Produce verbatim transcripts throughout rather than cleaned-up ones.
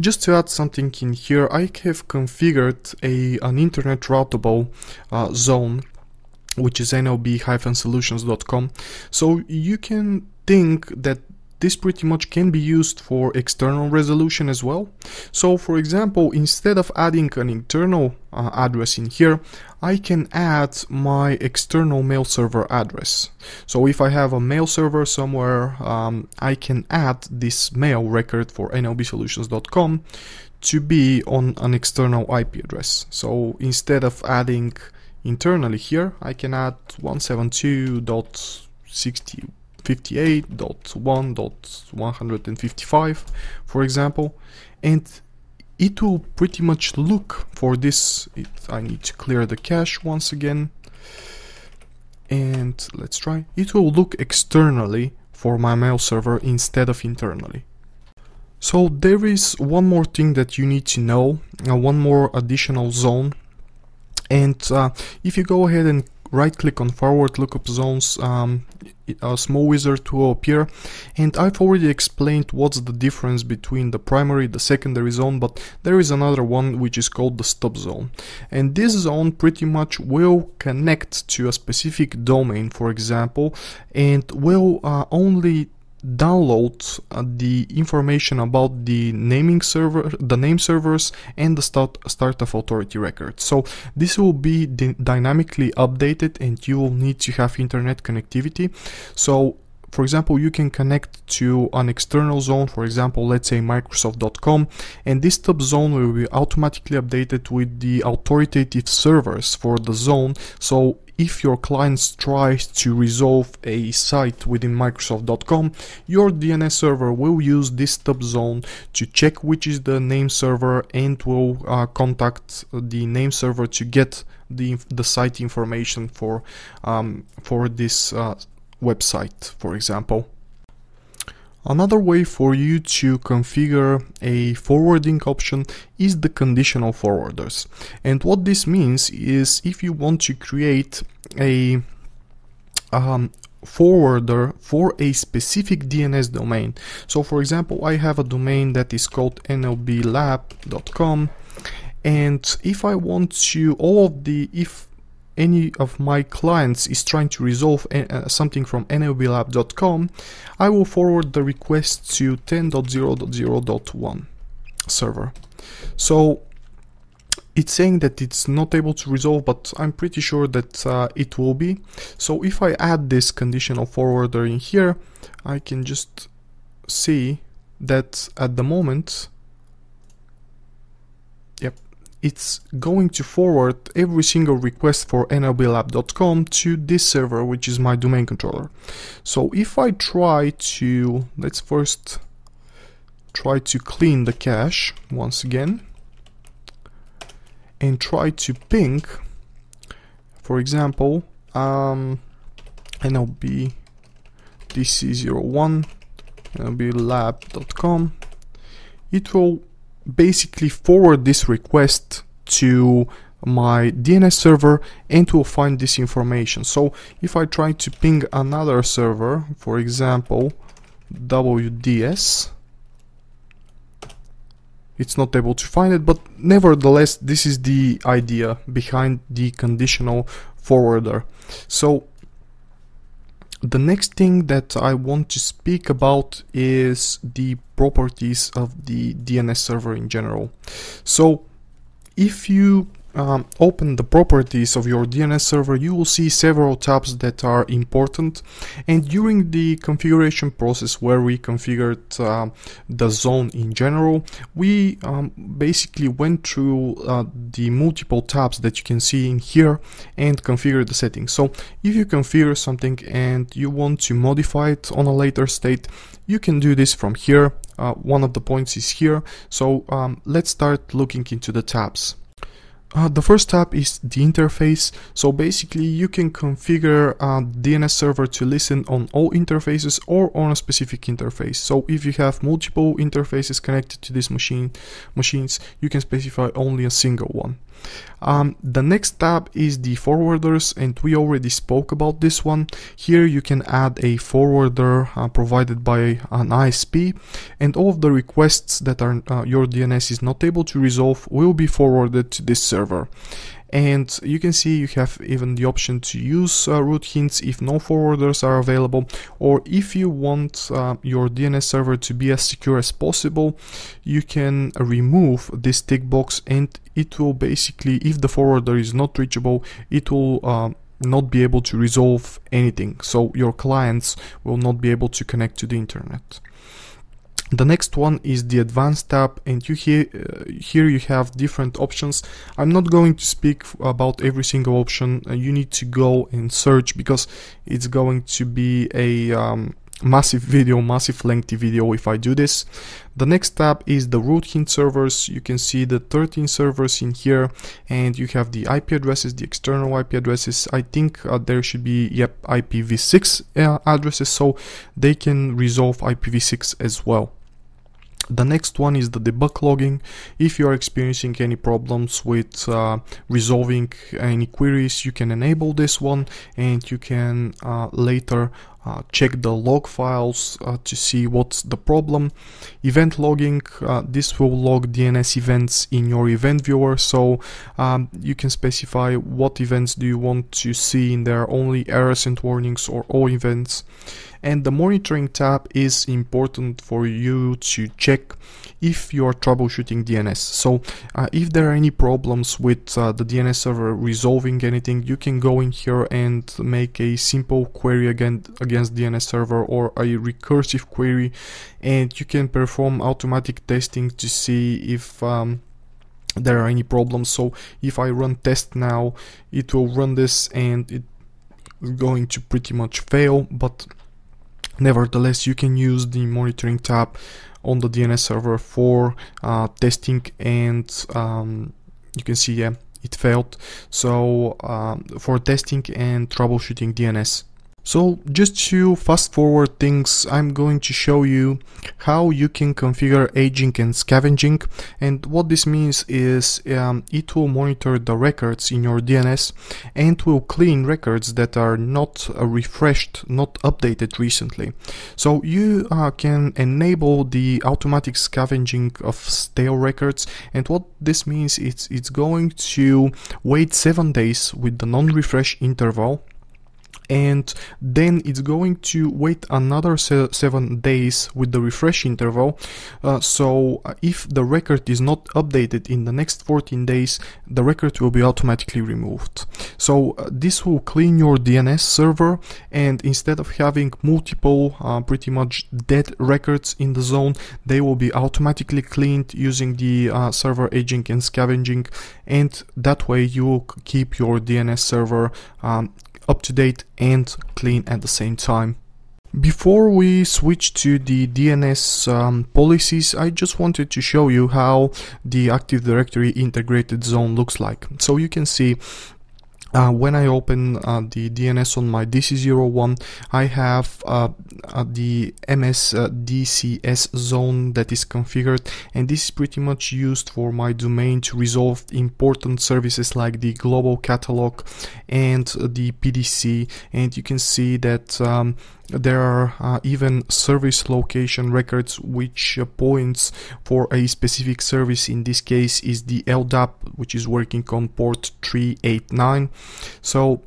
Just to add something in here, I have configured a an internet routable uh, zone, which is n l b dash solutions dot com, so you can think that this pretty much can be used for external resolution as well. So for example, instead of adding an internal uh, address in here, I can add my external mail server address. So if I have a mail server somewhere, um, I can add this mail record for n l b solutions dot com to be on an external I P address. So instead of adding internally here, I can add one seventy-two dot sixty dot fifty-eight dot one dot one fifty-five, for example, and it will pretty much look for this. It, I need to clear the cache once again, and let's try. It will look externally for my mail server instead of internally. So there is one more thing that you need to know, uh, one more additional zone, and uh, if you go ahead and right click on forward lookup zones, um, a small wizard will appear, and I've already explained what's the difference between the primary, the secondary zone, but there is another one which is called the stub zone, and this zone pretty much will connect to a specific domain, for example, and will uh, only download uh, the information about the naming server, the name servers, and the start, start of authority record. So this will be dynamically updated, and you will need to have internet connectivity. So for example, you can connect to an external zone, for example, let's say microsoft dot com, and this stub zone will be automatically updated with the authoritative servers for the zone. So if your clients try to resolve a site within microsoft dot com, your D N S server will use this stub zone to check which is the name server, and will uh, contact the name server to get the the site information for um, for this uh, website, for example. Another way for you to configure a forwarding option is the conditional forwarders. And what this means is, if you want to create a um, forwarder for a specific D N S domain. So for example, I have a domain that is called n l b lab dot com, and if I want to all of the if any of my clients is trying to resolve uh, something from n l b lab dot com, I will forward the request to ten dot zero dot zero dot one server. So it's saying that it's not able to resolve, but I'm pretty sure that uh, it will be. So if I add this conditional forwarder in here, I can just see that at the moment, yep, it's going to forward every single request for n l b lab dot com to this server, which is my domain controller. So if I try to, let's first try to clean the cache once again, and try to ping, for example, um, n l b d c zero one, n l b lab dot com, it will basically forward this request to my D N S server and will find this information. So if I try to ping another server, for example W D S, it's not able to find it, but nevertheless, this is the idea behind the conditional forwarder. So the next thing that I want to speak about is the properties of the D N S server in general. So if you um, open the properties of your D N S server, you will see several tabs that are important, and during the configuration process where we configured uh, the zone in general, we um, basically went through uh, the multiple tabs that you can see in here and configured the settings. So if you configure something and you want to modify it on a later state, you can do this from here. Uh, one of the points is here. So um, let's start looking into the tabs. Uh, the first tab is the interface. So basically you can configure a D N S server to listen on all interfaces or on a specific interface. So if you have multiple interfaces connected to these machine machines, you can specify only a single one. Um, the next tab is the forwarders, and we already spoke about this one. Here you can add a forwarder uh, provided by an I S P, and all of the requests that are uh, your D N S is not able to resolve will be forwarded to this server. And you can see you have even the option to use uh, root hints if no forwarders are available, or if you want uh, your D N S server to be as secure as possible, you can remove this tick box, and it will basically, if the forwarder is not reachable, it will uh, not be able to resolve anything. So your clients will not be able to connect to the internet. The next one is the advanced tab, and you he uh, here you have different options. I'm not going to speak about every single option. Uh, you need to go and search, because it's going to be a um, massive video, massive lengthy video if I do this. The next tab is the root hint servers. You can see the thirteen servers in here, and you have the I P addresses, the external I P addresses. I think uh, there should be, yep, I P v six uh, addresses, so they can resolve I P v six as well. The next one is the debug logging. If you are experiencing any problems with uh, resolving any queries, you can enable this one, and you can uh, later uh, check the log files uh, to see what's the problem. Event logging, uh, this will log D N S events in your event viewer, so um, you can specify what events do you want to see in there, only errors and warnings or all events. And the monitoring tab is important for you to check if you are troubleshooting D N S. So uh, if there are any problems with uh, the D N S server resolving anything, you can go in here and make a simple query again against D N S server, or a recursive query, and you can perform automatic testing to see if um, there are any problems. So if I run test now, it will run this, and it's going to pretty much fail, but nevertheless, you can use the monitoring tab on the D N S server for uh, testing, and um, you can see, yeah, it failed. So um, for testing and troubleshooting D N S. So just to fast forward things, I'm going to show you how you can configure aging and scavenging. And what this means is um, it will monitor the records in your D N S and will clean records that are not uh, refreshed, not updated recently. So you uh, can enable the automatic scavenging of stale records. And what this means is it's going to wait seven days with the non-refresh interval, and then it's going to wait another se seven days with the refresh interval. Uh, so if the record is not updated in the next fourteen days, the record will be automatically removed. So uh, this will clean your D N S server, and instead of having multiple uh, pretty much dead records in the zone, they will be automatically cleaned using the uh, server aging and scavenging, and that way you will keep your D N S server um, up to date and clean at the same time. Before we switch to the D N S um, policies, I just wanted to show you how the Active Directory integrated zone looks like. So you can see Uh, when I open uh, the D N S on my D C zero one, I have uh, uh, the M S D C S zone that is configured, and this is pretty much used for my domain to resolve important services like the global catalog and the P D C. And you can see that um, there are uh, even service location records, which uh, points for a specific service. In this case is the L D A P, which is working on port three eighty-nine. So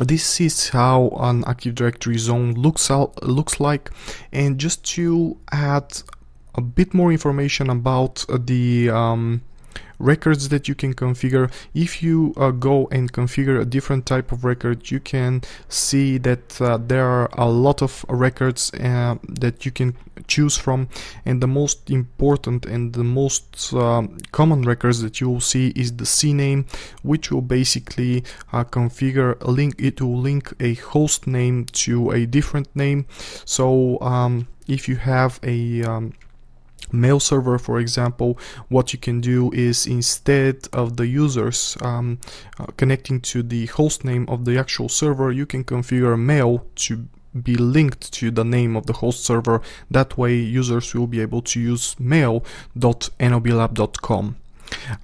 this is how an Active Directory zone looks out looks like. And just to add a bit more information about the um, records that you can configure, if you uh, go and configure a different type of record, you can see that uh, there are a lot of records uh, that you can choose from, and the most important and the most um, common records that you will see is the C name, which will basically uh, configure a link. It will link a host name to a different name. So um, if you have a um, mail server, for example, what you can do is, instead of the users um, uh, connecting to the host name of the actual server, you can configure mail to be linked to the name of the host server. That way users will be able to use mail dot N L B lab dot com.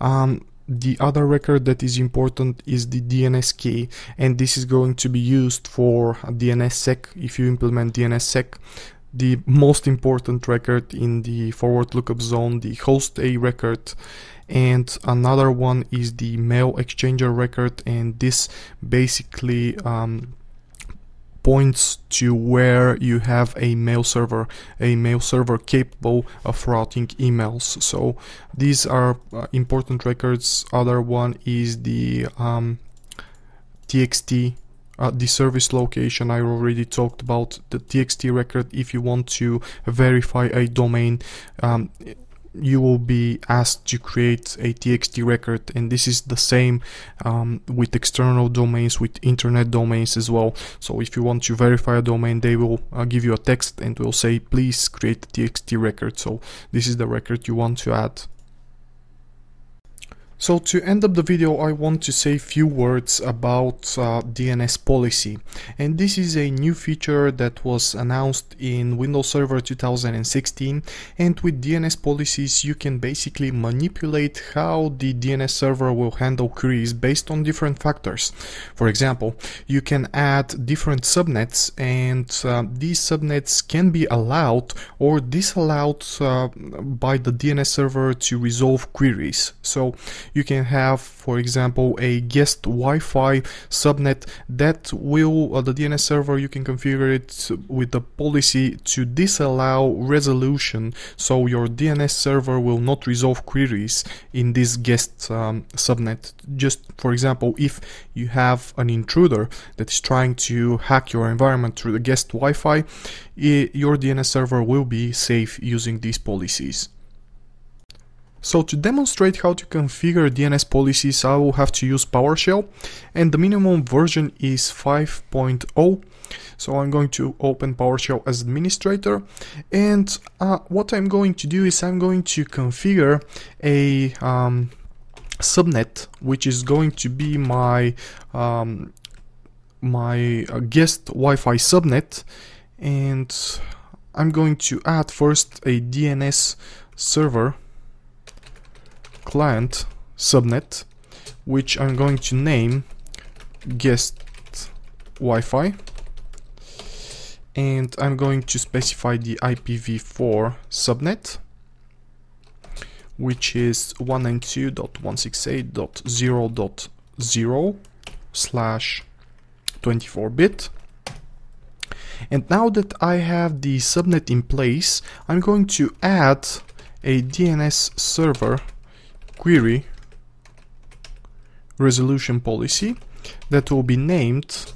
Um, the other record that is important is the D N S key, and this is going to be used for D N S sec. If you implement D N S sec, the most important record in the forward lookup zone, the host A record, and another one is the mail exchanger record, and this basically um, points to where you have a mail server, a mail server capable of routing emails. So these are uh, important records. Other one is the um, T X T. Uh, the service location. I already talked about the T X T record. If you want to verify a domain, um, you will be asked to create a T X T record, and this is the same um, with external domains, with internet domains as well. So if you want to verify a domain, they will uh, give you a text and will say, please create a T X T record. So this is the record you want to add. So to end up the video, I want to say a few words about uh, D N S policy. And this is a new feature that was announced in Windows Server two thousand sixteen. And with D N S policies, you can basically manipulate how the D N S server will handle queries based on different factors. For example, you can add different subnets, and uh, these subnets can be allowed or disallowed uh, by the D N S server to resolve queries. So you can have, for example, a guest Wi-Fi subnet that will, uh, the D N S server, you can configure it with the policy to disallow resolution, so your D N S server will not resolve queries in this guest um, subnet. Just for example, if you have an intruder that is trying to hack your environment through the guest Wi-Fi, it, your D N S server will be safe using these policies. So to demonstrate how to configure D N S policies, I will have to use PowerShell, and the minimum version is five point oh. So I'm going to open PowerShell as administrator, and uh, what I'm going to do is I'm going to configure a um, subnet, which is going to be my, um, my uh, guest Wi-Fi subnet, and I'm going to add first a D N S server client subnet, which I'm going to name guest Wi-Fi, and I'm going to specify the I P v four subnet, which is one ninety-two dot one sixty-eight dot zero dot zero slash twenty-four bit. And now that I have the subnet in place, I'm going to add a D N S server query resolution policy that will be named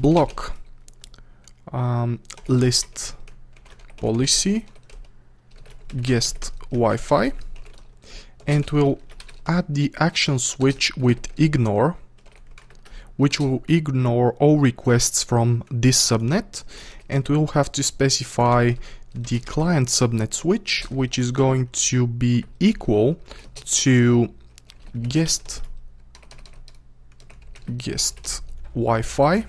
block um, list policy guest Wi-Fi, and we'll add the action switch with ignore, which will ignore all requests from this subnet, and we'll have to specify the client subnet switch, which is going to be equal to guest guest Wi-Fi.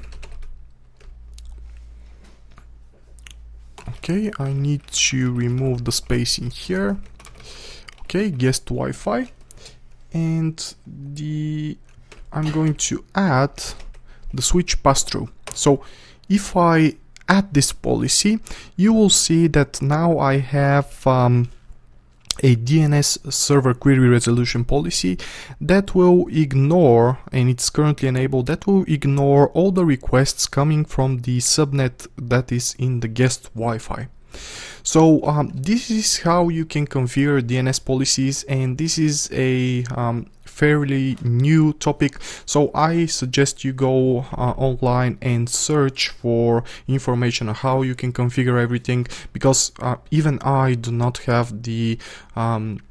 Okay, I need to remove the space in here. Okay, guest Wi-Fi, and the I'm going to add the switch pass-through. So if I add this policy, you will see that now I have um, a D N S server query resolution policy that will ignore, and it's currently enabled, that will ignore all the requests coming from the subnet that is in the guest Wi-Fi. So um, this is how you can configure D N S policies, and this is a um, fairly new topic, so I suggest you go uh, online and search for information on how you can configure everything, because uh, even I do not have the um,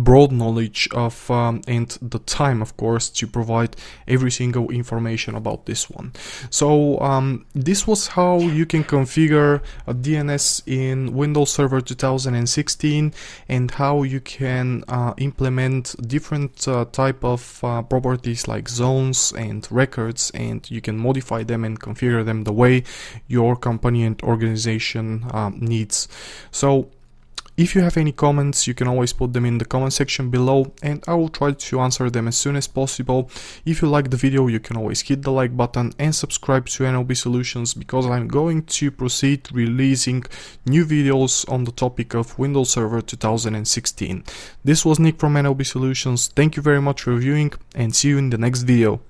broad knowledge of um, and the time, of course, to provide every single information about this one. So um, this was how you can configure a D N S in Windows Server two thousand sixteen, and how you can uh, implement different uh, type of uh, properties like zones and records, and you can modify them and configure them the way your company and organization um, needs. So If you have any comments, you can always put them in the comment section below and I will try to answer them as soon as possible. If you like the video, you can always hit the like button and subscribe to N L B Solutions, because I'm going to proceed releasing new videos on the topic of Windows Server two thousand sixteen. This was Nick from N L B Solutions. Thank you very much for viewing and see you in the next video.